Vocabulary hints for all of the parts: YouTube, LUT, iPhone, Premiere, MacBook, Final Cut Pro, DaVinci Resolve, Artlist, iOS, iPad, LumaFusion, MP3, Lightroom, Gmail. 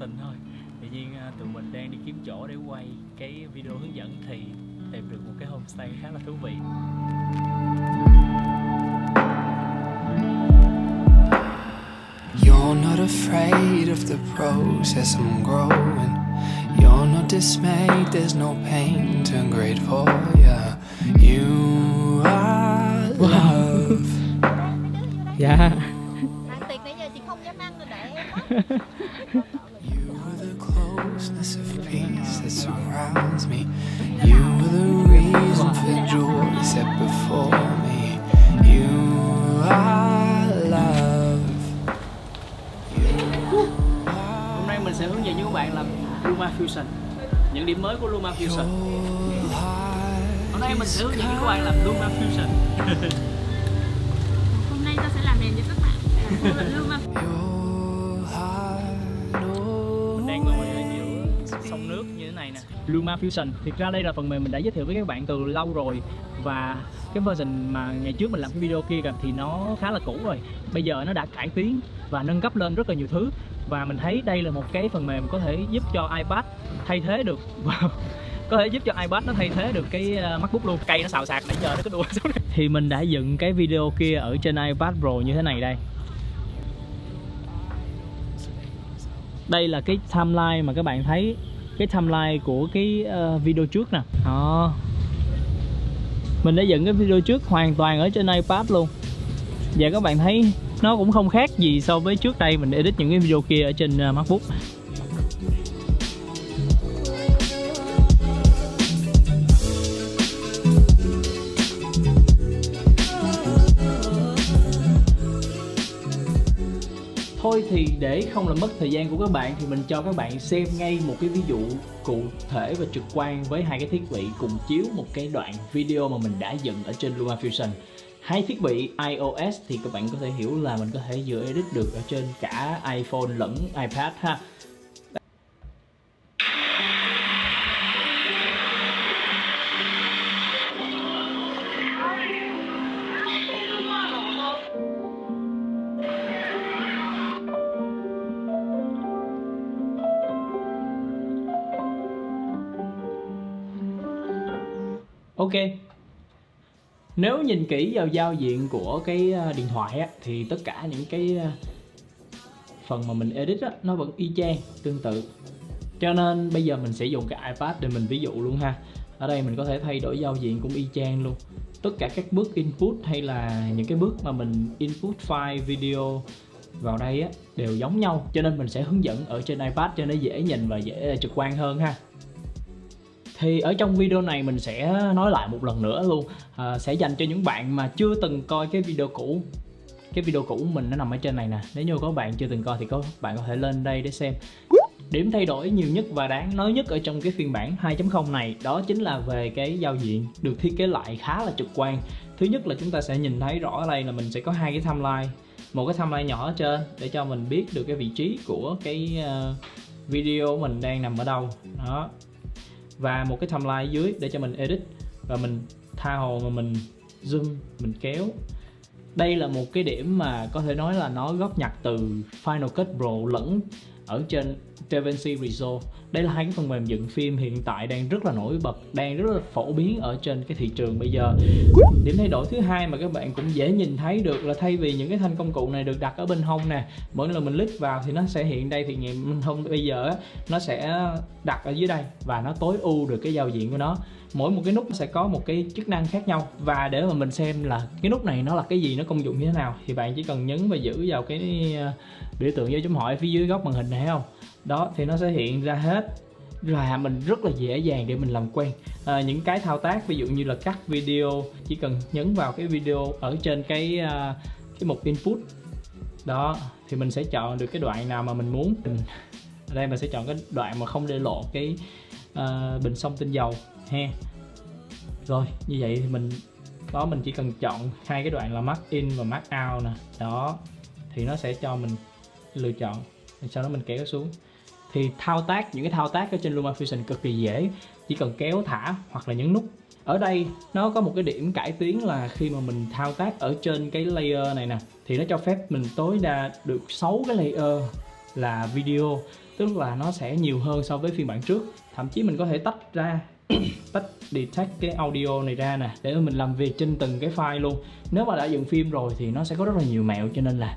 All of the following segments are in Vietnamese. tình thôi. Tự nhiên tụi mình đang đi kiếm chỗ để quay cái video hướng dẫn thì tìm được một cái homestay khá là thú vị. You're not afraid of the process I'm growing. You're not dismayed, there's no pain to ungrateful, yeah. You are love. Yeah. Ăn tiệc nãy giờ chị không dám ăn rồi để You are the closeness of peace that surrounds me. You are the reason for the joy set before me. You are love. Hôm nay mình sẽ hướng dẫn các bạn làm LumaFusion, những điểm mới của LumaFusion. Hôm nay mình sẽ hướng dẫn các bạn làm LumaFusion. Hôm nay ta sẽ làm nền cho các bạn Mình đang ngồi ở giữa sông nước như thế này nè. LumaFusion, thực ra đây là phần mềm mình đã giới thiệu với các bạn từ lâu rồi. Và cái version mà ngày trước mình làm cái video kia thì nó khá là cũ rồi. Bây giờ nó đã cải tiến và nâng cấp lên rất là nhiều thứ. Và mình thấy đây là một cái phần mềm có thể giúp cho iPad thay thế được, có thể giúp cho iPad nó thay thế được cái MacBook luôn. Cây nó xào xạc nãy giờ nó cứ đùa xuống. Thì mình đã dựng cái video kia ở trên iPad Pro như thế này đây. Đây là cái timeline mà các bạn thấy, cái timeline của cái video trước nè. Đó. Mình đã dựng cái video trước hoàn toàn ở trên iPad luôn. Và các bạn thấy nó cũng không khác gì so với trước đây mình edit những cái video kia ở trên MacBook. Thôi thì để không làm mất thời gian của các bạn thì mình cho các bạn xem ngay một cái ví dụ cụ thể và trực quan với hai cái thiết bị cùng chiếu một cái đoạn video mà mình đã dựng ở trên LumaFusion. Hai thiết bị iOS thì các bạn có thể hiểu là mình có thể vừa edit được ở trên cả iPhone lẫn iPad ha. Ok. Nếu nhìn kỹ vào giao diện của cái điện thoại á, thì tất cả những cái phần mà mình edit á, nó vẫn y chang, tương tự. Cho nên bây giờ mình sẽ dùng cái iPad để mình ví dụ luôn ha. Ở đây mình có thể thay đổi giao diện cũng y chang luôn. Tất cả các bước input hay là những cái bước mà mình input file video vào đây á, đều giống nhau. Cho nên mình sẽ hướng dẫn ở trên iPad cho nó dễ nhìn và dễ trực quan hơn ha. Thì ở trong video này mình sẽ nói lại một lần nữa luôn, sẽ dành cho những bạn mà chưa từng coi cái video cũ. Cái video cũ mình nó nằm ở trên này nè. Nếu như các bạn chưa từng coi thì các bạn có thể lên đây để xem. Điểm thay đổi nhiều nhất và đáng nói nhất ở trong cái phiên bản 2.0 này đó chính là về cái giao diện được thiết kế lại khá là trực quan. Thứ nhất là chúng ta sẽ nhìn thấy rõ ở đây là mình sẽ có hai cái timeline. Một cái timeline nhỏ ở trên để cho mình biết được cái vị trí của cái video mình đang nằm ở đâu đó. Và một cái timeline dưới để cho mình edit và mình tha hồ mà mình zoom, mình kéo. Đây là một cái điểm mà có thể nói là nó góp nhặt từ Final Cut Pro lẫn ở trên DaVinci Resolve. Đây là hai cái phần mềm dựng phim hiện tại đang rất là nổi bật, đang rất là phổ biến ở trên cái thị trường bây giờ. Điểm thay đổi thứ hai mà các bạn cũng dễ nhìn thấy được là thay vì những cái thanh công cụ này được đặt ở bên hông nè, mỗi lần mình click vào thì nó sẽ hiện đây, thì bên hông bây giờ nó sẽ đặt ở dưới đây và nó tối ưu được cái giao diện của nó. Mỗi một cái nút sẽ có một cái chức năng khác nhau. Và để mà mình xem là cái nút này nó là cái gì, nó công dụng như thế nào, thì bạn chỉ cần nhấn và giữ vào cái biểu tượng dấu chấm hỏi phía dưới góc màn hình này không? Đó, thì nó sẽ hiện ra hết. Là mình rất là dễ dàng để mình làm quen những cái thao tác, ví dụ như là cắt video. Chỉ cần nhấn vào cái video ở trên cái mục input. Đó, thì mình sẽ chọn được cái đoạn nào mà mình muốn. Ở đây mình sẽ chọn cái đoạn mà không để lộ cái bình xông tinh dầu ha. Rồi, như vậy thì mình đó, mình chỉ cần chọn hai cái đoạn là mark in và mark out nè. Đó, thì nó sẽ cho mình lựa chọn, sau đó mình kéo xuống. Thì thao tác, những cái thao tác ở trên LumaFusion cực kỳ dễ, chỉ cần kéo thả hoặc là nhấn nút. Ở đây nó có một cái điểm cải tiến là khi mà mình thao tác ở trên cái layer này nè, thì nó cho phép mình tối đa được 6 cái layer là video. tức là nó sẽ nhiều hơn so với phiên bản trước. Thậm chí mình có thể tách ra tách detect cái audio này ra nè, để mình làm việc trên từng cái file luôn. Nếu mà đã dựng phim rồi thì nó sẽ có rất là nhiều mẹo, cho nên là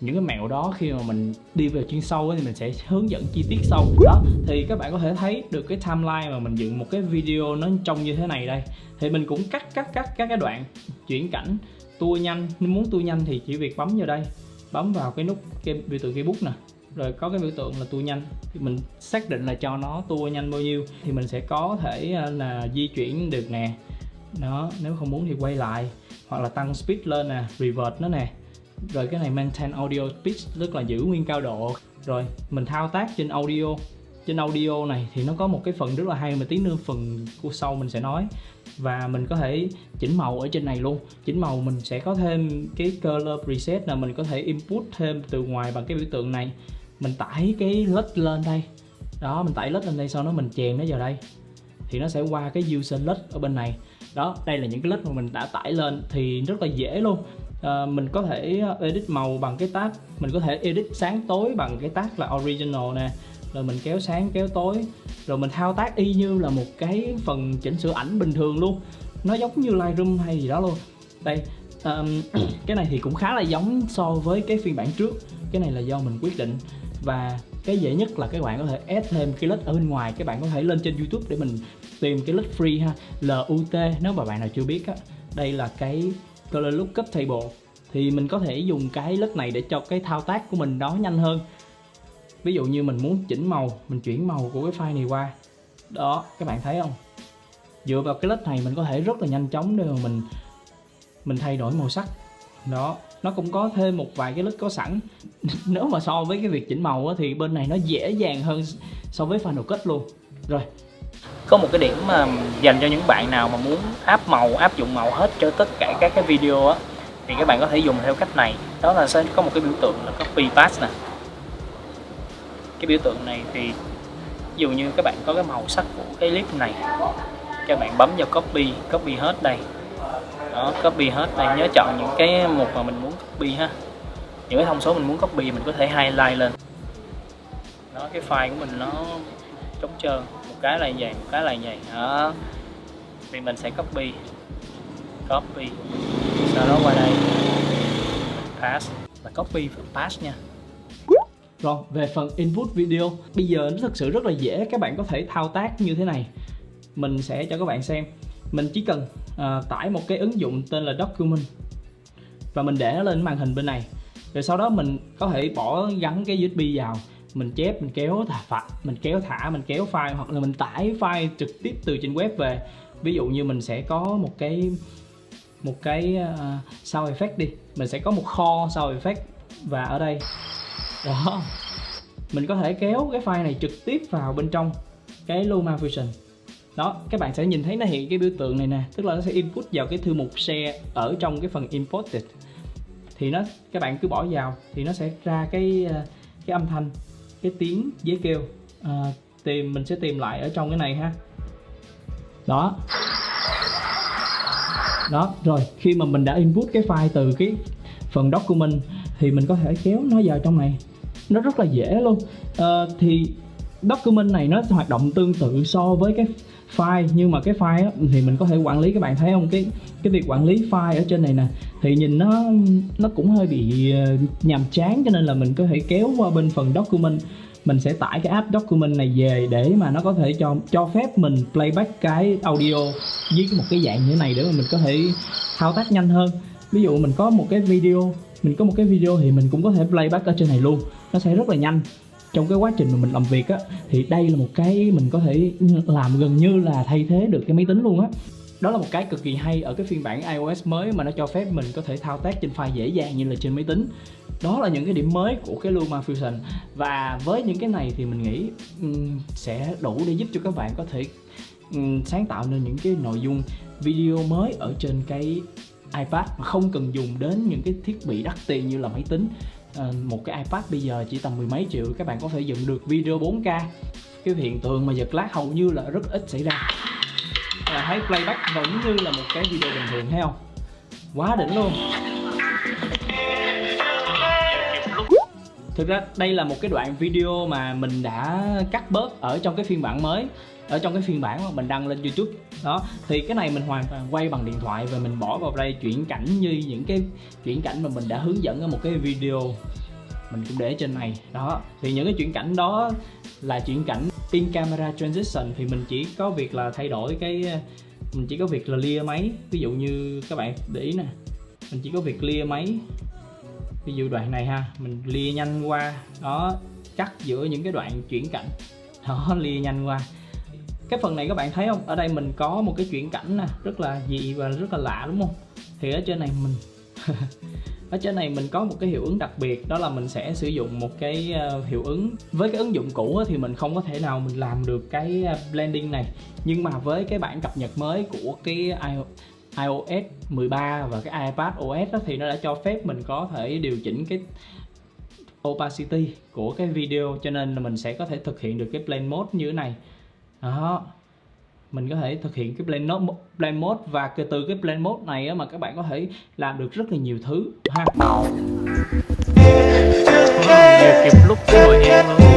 những cái mẹo đó khi mà mình đi về chuyên sâu thì mình sẽ hướng dẫn chi tiết sâu đó. Thì các bạn có thể thấy được cái timeline mà mình dựng một cái video nó trông như thế này đây. Thì mình cũng cắt các cái đoạn chuyển cảnh, tua nhanh. Nếu muốn tua nhanh thì chỉ việc bấm vào đây, bấm vào cái nút cái biểu tượng keyboard nè, rồi có cái biểu tượng là tua nhanh, thì mình xác định là cho nó tua nhanh bao nhiêu thì mình sẽ có thể là di chuyển được nè đó. Nếu không muốn thì quay lại hoặc là tăng speed lên nè, revert nó nè, rồi cái này maintain audio pitch tức là giữ nguyên cao độ. Rồi mình thao tác trên audio, này thì nó có một cái phần rất là hay mà tí nữa phần của sau mình sẽ nói. Và mình có thể chỉnh màu ở trên này luôn. Chỉnh màu mình sẽ có thêm cái color preset là mình có thể input thêm từ ngoài bằng cái biểu tượng này. Mình tải cái led lên đây đó, mình tải led lên đây, sau đó mình chèn nó vào đây thì nó sẽ qua cái user led ở bên này đó. Đây là những cái led mà mình đã tải lên thì rất là dễ luôn. Mình có thể edit màu bằng cái tab, mình có thể edit sáng tối bằng cái tab là original nè, rồi mình kéo sáng kéo tối, rồi mình thao tác y như là một cái phần chỉnh sửa ảnh bình thường luôn, nó giống như Lightroom hay gì đó luôn. Đây cái này thì cũng khá là giống so với cái phiên bản trước, cái này là do mình quyết định. Và cái dễ nhất là các bạn có thể add thêm cái list ở bên ngoài, các bạn có thể lên trên YouTube để mình tìm cái list free ha, LUT nếu mà bạn nào chưa biết á. Đây là cái color lookup table thì mình có thể dùng cái list này để cho cái thao tác của mình đó nhanh hơn. Ví dụ như mình muốn chỉnh màu, mình chuyển màu của cái file này qua. Đó, các bạn thấy không? Dựa vào cái list này mình có thể rất là nhanh chóng để mà mình thay đổi màu sắc. Đó, nó cũng có thêm một vài cái list có sẵn. Nếu mà so với cái việc chỉnh màu á, thì bên này nó dễ dàng hơn so với Final Cut luôn. Rồi. Có một cái điểm mà dành cho những bạn nào mà muốn áp dụng màu hết cho tất cả các cái video á, thì các bạn có thể dùng theo cách này. Đó là sẽ có một cái biểu tượng là copy paste nè. Cái biểu tượng này thì ví dụ như các bạn có cái màu sắc của cái clip này, các bạn bấm vào copy, copy hết đây đó, copy hết đây, nhớ chọn những cái mục mà mình muốn copy ha, những cái thông số mình muốn copy mình có thể highlight lên đó. Cái file của mình nó trống trơn, một cái là vậy, một cái là vậy đó, thì mình sẽ copy, sau đó qua đây paste, là copy và paste nha. Rồi, về phần input video, bây giờ nó thực sự rất là dễ, các bạn có thể thao tác như thế này. Mình sẽ cho các bạn xem. Mình chỉ cần tải một cái ứng dụng tên là Document và mình để nó lên màn hình bên này. Rồi sau đó mình có thể gắn cái USB vào, mình chép, mình kéo thả, mình kéo file, hoặc là mình tải file trực tiếp từ trên web về. Ví dụ như mình sẽ có một cái sound effect đi, mình sẽ có một kho sound effect và ở đây đó, mình có thể kéo cái file này trực tiếp vào bên trong cái LumaFusion. Đó, các bạn sẽ nhìn thấy nó hiện cái biểu tượng này nè, tức là nó sẽ input vào cái thư mục share ở trong cái phần imported. Thì nó, các bạn cứ bỏ vào thì nó sẽ ra cái âm thanh, cái tiếng dế kêu. Mình sẽ tìm lại ở trong cái này ha. Đó. Đó, rồi khi mà mình đã input cái file từ cái phần document thì mình có thể kéo nó vào trong này, nó rất là dễ luôn. Thì document này nó hoạt động tương tự so với cái file, nhưng mà cái file đó, thì mình có thể quản lý, các bạn thấy không, cái việc quản lý file ở trên này nè thì nhìn nó cũng hơi bị nhàm chán, cho nên là mình có thể kéo qua bên phần document, mình sẽ tải cái app document này về để mà nó có thể cho phép mình playback cái audio với một cái dạng như thế này để mà mình có thể thao tác nhanh hơn. Ví dụ mình có một cái video, thì mình cũng có thể playback ở trên này luôn, nó sẽ rất là nhanh. Trong cái quá trình mà mình làm việc á, thì đây là một cái mình có thể làm gần như là thay thế được cái máy tính luôn á. Đó là một cái cực kỳ hay ở cái phiên bản iOS mới mà nó cho phép mình có thể thao tác trên file dễ dàng như là trên máy tính. Đó là những cái điểm mới của cái LumaFusion. Và với những cái này thì mình nghĩ sẽ đủ để giúp cho các bạn có thể sáng tạo nên những cái nội dung video mới ở trên cái iPad mà không cần dùng đến những cái thiết bị đắt tiền như là máy tính. Một cái iPad bây giờ chỉ tầm mười mấy triệu các bạn có thể dựng được video 4K. Cái hiện tượng mà giật lag hầu như là rất ít xảy ra. Thấy playback vẫn như là một cái video bình thường, thấy không? Quá đỉnh luôn. Thực ra đây là một cái đoạn video mà mình đã cắt bớt ở trong cái phiên bản mới, ở trong cái phiên bản mà mình đăng lên YouTube đó, thì cái này mình hoàn toàn quay bằng điện thoại và mình bỏ vào đây chuyển cảnh như những cái chuyển cảnh mà mình đã hướng dẫn ở một cái video mình cũng để trên này đó. Thì những cái chuyển cảnh đó là chuyển cảnh in camera transition, thì mình chỉ có việc là thay đổi cái, mình chỉ có việc là clear máy. Ví dụ như các bạn để ý nè, mình chỉ có việc clear máy, ví dụ đoạn này ha, mình clear nhanh qua đó, cắt giữa những cái đoạn chuyển cảnh đó, clear nhanh qua. Cái phần này các bạn thấy không, ở đây mình có một cái chuyển cảnh nè, rất là dị và rất là lạ đúng không? Thì ở trên này mình ở trên này mình có một cái hiệu ứng đặc biệt, đó là mình sẽ sử dụng một cái hiệu ứng. Với cái ứng dụng cũ thì mình không có thể nào mình làm được cái blending này, nhưng mà với cái bản cập nhật mới của cái iOS 13 và cái iPad OS đó, thì nó đã cho phép mình có thể điều chỉnh cái opacity của cái video, cho nên là mình sẽ có thể thực hiện được cái blend mode như thế này đó. Mình có thể thực hiện cái blend mode, và từ cái blend mode này á, mà các bạn có thể làm được rất là nhiều thứ ha. Kịp lúc của em luôn.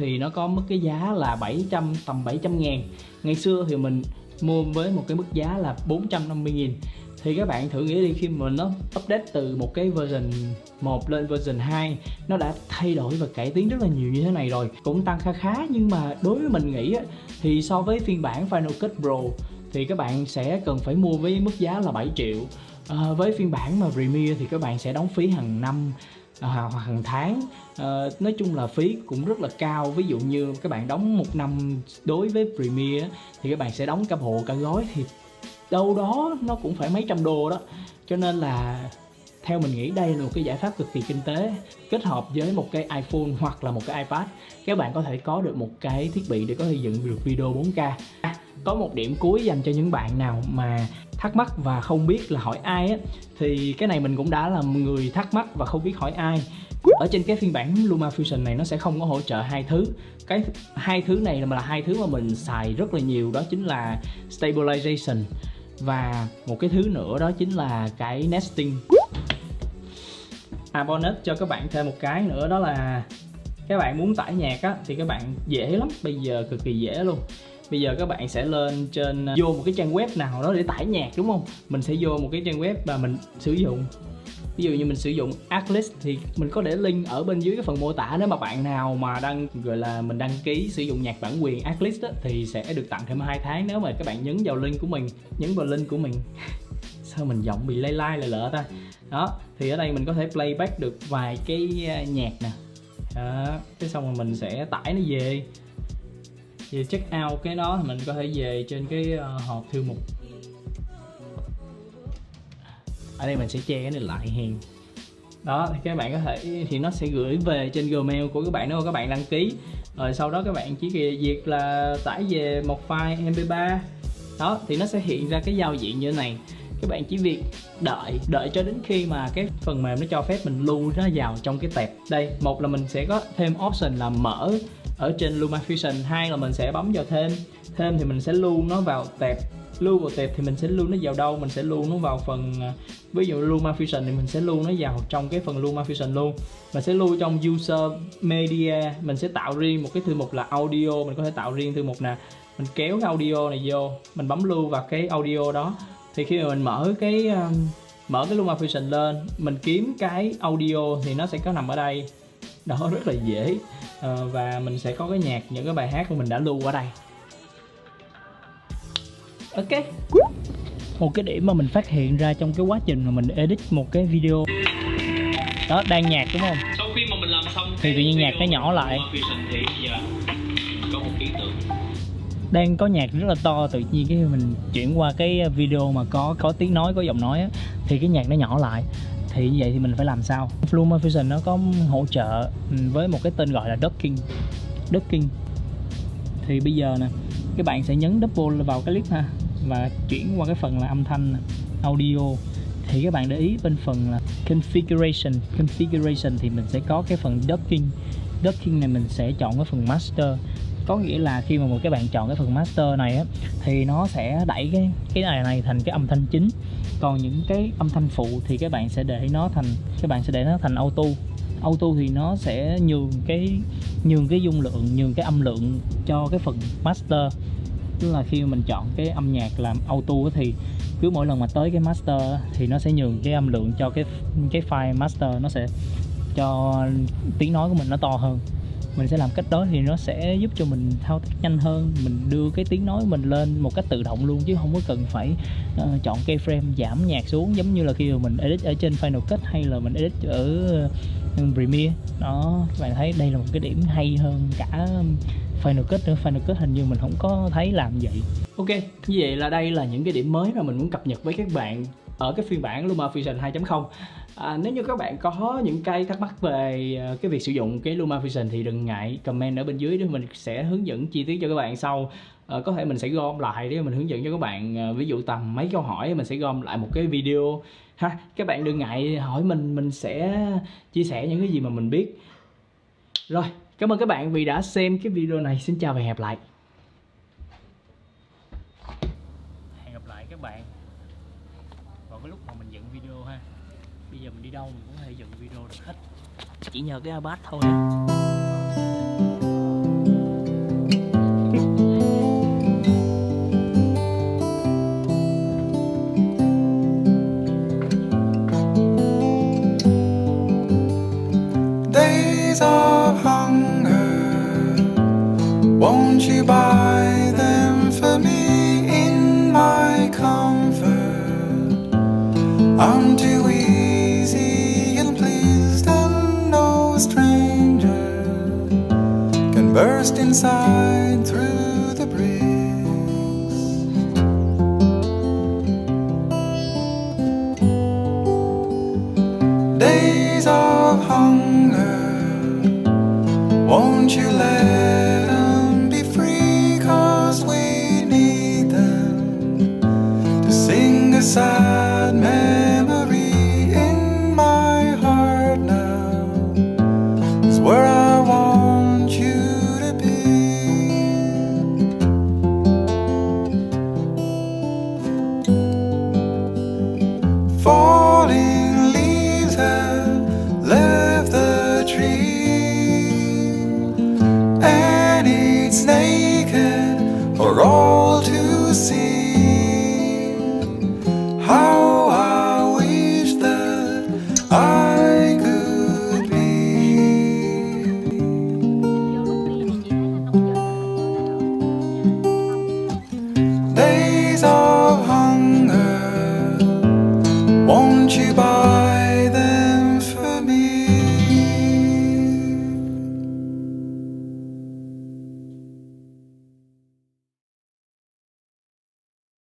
Thì nó có mức cái giá là 700 ngàn. Ngày xưa thì mình mua với một cái mức giá là 450 nghìn. Thì các bạn thử nghĩ đi, khi mà nó update từ một cái version 1 lên version 2, nó đã thay đổi và cải tiến rất là nhiều như thế này rồi, cũng tăng khá khá. Nhưng mà đối với mình nghĩ thì so với phiên bản Final Cut Pro thì các bạn sẽ cần phải mua với mức giá là 7 triệu. Với phiên bản mà Premiere thì các bạn sẽ đóng phí hàng năm hoặc hàng tháng, nói chung là phí cũng rất là cao. Ví dụ như các bạn đóng một năm đối với Premiere thì các bạn sẽ đóng cả bộ cả gói thì đâu đó nó cũng phải mấy trăm đô đó. Cho nên là theo mình nghĩ đây là một cái giải pháp cực kỳ kinh tế. Kết hợp với một cái iPhone hoặc là một cái iPad, các bạn có thể có được một cái thiết bị để có thể dựng được video 4K. Có một điểm cuối dành cho những bạn nào mà thắc mắc và không biết là hỏi ai á, thì cái này mình cũng đã là người thắc mắc và không biết hỏi ai. Ở trên cái phiên bản LumaFusion này nó sẽ không có hỗ trợ hai thứ. Cái hai thứ này là hai thứ mà mình xài rất là nhiều, đó chính là stabilization và một cái thứ nữa đó chính là cái nesting. Bonus cho các bạn thêm một cái nữa, đó là các bạn muốn tải nhạc á, thì các bạn dễ lắm, bây giờ cực kỳ dễ luôn. Bây giờ các bạn sẽ lên trên, vô một cái trang web nào đó để tải nhạc đúng không? Mình sẽ vô một cái trang web mà mình sử dụng. Ví dụ như mình sử dụng Artlist thì mình có để link ở bên dưới cái phần mô tả. Nếu mà bạn nào mà gọi là mình đăng ký sử dụng nhạc bản quyền Artlist á, thì sẽ được tặng thêm 2 tháng nếu mà các bạn nhấn vào link của mình. Nhấn vào link của mình. Sao mình giọng bị lay lay lại lỡ ta. Đó, thì ở đây mình có thể playback được vài cái nhạc nè. Đó, cái xong rồi mình sẽ tải nó về. Thì check out cái đó mình có thể về trên cái hộp thư mục. Ở đây mình sẽ che cái này lại hiền. Đó thì các bạn có thể, thì nó sẽ gửi về trên Gmail của các bạn nếu các bạn đăng ký. Rồi sau đó các bạn chỉ việc là tải về một file MP3. Đó thì nó sẽ hiện ra cái giao diện như thế này. Các bạn chỉ việc đợi cho đến khi mà cái phần mềm nó cho phép mình lưu nó vào trong cái tệp. Đây, một là mình sẽ có thêm option là mở ở trên LumaFusion, hai là mình sẽ bấm vào thêm thì mình sẽ lưu nó vào tệp. Lưu vào tệp thì mình sẽ lưu nó vào đâu? Mình sẽ lưu nó vào phần, ví dụ LumaFusion thì mình sẽ lưu nó vào trong cái phần LumaFusion luôn. Mình sẽ lưu trong user media, mình sẽ tạo riêng một cái thư mục là audio, mình có thể tạo riêng thư mục nè. Mình kéo cái audio này vô, mình bấm lưu vào cái audio đó. Thì khi mà mình mở cái LumaFusion lên, mình kiếm cái audio thì nó sẽ có nằm ở đây. Đó rất là dễ. Và mình sẽ có cái nhạc, những cái bài hát của mình đã lưu ở đây. Ok. Một cái điểm mà mình phát hiện ra trong cái quá trình mà mình edit một cái video đó, đang nhạc đúng không? Sau khi mà mình làm xong thì tự nhiên nhạc nó nhỏ lại. Thì giờ có một ý tưởng. Đang có nhạc rất là to, tự nhiên cái mình chuyển qua cái video mà có tiếng nói, có giọng nói á, thì cái nhạc nó nhỏ lại. Thì như vậy thì mình phải làm sao? LumaFusion nó có hỗ trợ với một cái tên gọi là docking. Docking thì bây giờ nè, các bạn sẽ nhấn double vào cái clip ha, và chuyển qua cái phần là âm thanh audio. Thì các bạn để ý bên phần là configuration thì mình sẽ có cái phần docking. Docking này mình sẽ chọn cái phần master, có nghĩa là khi mà các bạn chọn cái phần master này á, thì nó sẽ đẩy cái này thành cái âm thanh chính, còn những cái âm thanh phụ thì các bạn sẽ để nó thành auto. Auto thì nó sẽ nhường cái dung lượng, nhường cái âm lượng cho cái phần master. Tức là khi mình chọn cái âm nhạc làm auto thì cứ mỗi lần mà tới cái master thì nó sẽ nhường cái âm lượng cho cái file master, nó sẽ cho tiếng nói của mình nó to hơn. Mình sẽ làm cách đó thì nó sẽ giúp cho mình thao tác nhanh hơn, mình đưa cái tiếng nói của mình lên một cách tự động luôn, chứ không có cần phải chọn keyframe giảm nhạc xuống giống như là khi mà mình edit ở trên Final Cut hay là mình edit ở Premiere. Đó, các bạn thấy đây là một cái điểm hay hơn cả Final Cut nữa. Final Cut hình như mình không có thấy làm vậy. Ok, như vậy là đây là những cái điểm mới mà mình muốn cập nhật với các bạn ở cái phiên bản LumaFusion 2.0. Nếu như các bạn có những cái thắc mắc về cái việc sử dụng cái LumaFusion thì đừng ngại comment ở bên dưới để mình sẽ hướng dẫn chi tiết cho các bạn sau. Có thể mình sẽ gom lại để mình hướng dẫn cho các bạn, ví dụ tầm mấy câu hỏi mình sẽ gom lại một cái video ha. Các bạn đừng ngại hỏi mình sẽ chia sẻ những cái gì mà mình biết. Rồi, cảm ơn các bạn vì đã xem cái video này. Xin chào và hẹn gặp lại. Hẹn gặp lại các bạn vào cái lúc mà mình dựng video ha. Bây giờ mình đi đâu mình cũng có thể dựng video được hết, chỉ nhờ cái iPad thôi. Days of hunger, won't you buy them for me in my comfort? I'm too burst inside through the bricks. Days of hunger, won't you let